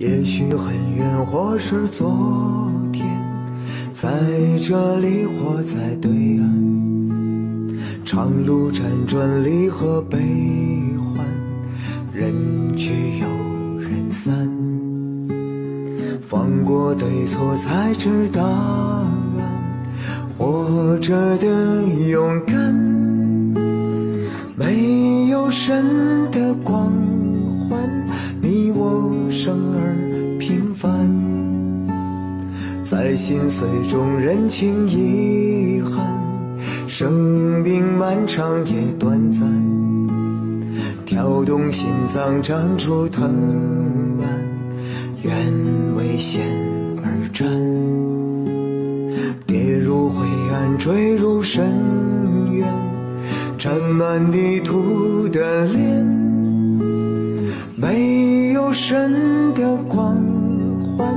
也许很远，或是昨天，在这里或在对岸，长路辗转，离合悲欢，人聚又人散。放过对错，才知答案，活着的勇敢，没有神的光环。 你我生而平凡，在心碎中认清遗憾，生命漫长也短暂，跳动心脏长出藤蔓，愿为险而战，跌入灰暗，坠入深渊，沾满泥土的脸。 没有神的光环，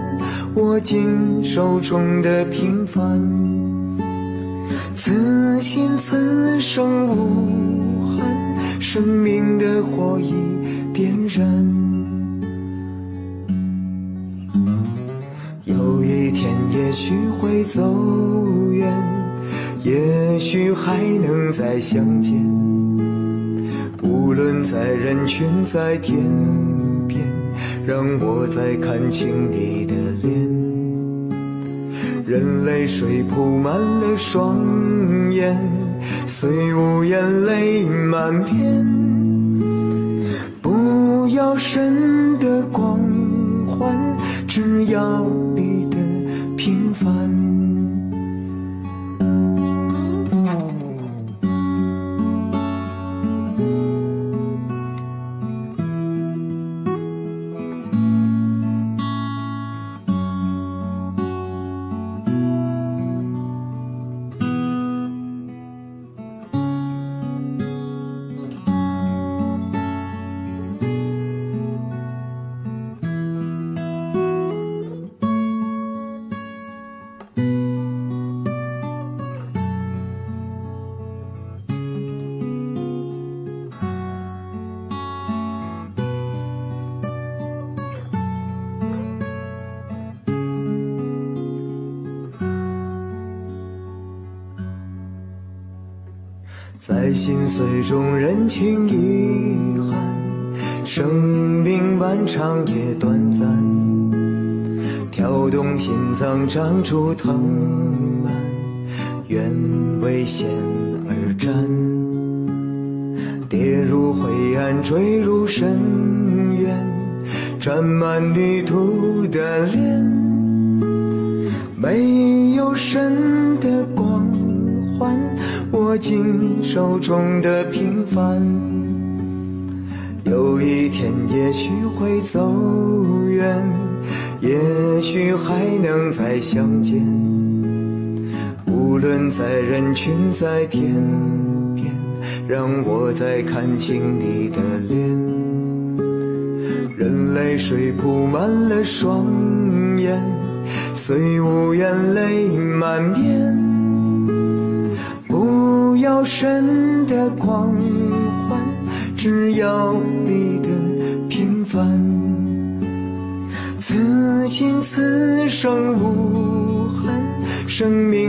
握紧手中的平凡。此心此生无憾，生命的火已点燃。有一天也许会走远，也许还能再相见。 无论在人群，在天边，让我再看清你的脸。人泪水铺满了双眼，虽无言泪满面。不要神的光环，只要你的平凡。 在心碎中认清遗憾，生命漫长也短暂，跳动心脏长出藤蔓，愿为险而战，跌入灰暗，坠入深渊，沾满泥土的脸，没有神的光环。 握紧手中的平凡，有一天也许会走远，也许还能再相见。无论在人群，在天边，让我再看清你的脸。人泪水铺满了双眼，虽无言泪满面。 不要神的光环，只要你的平凡。此心此生无憾，生命。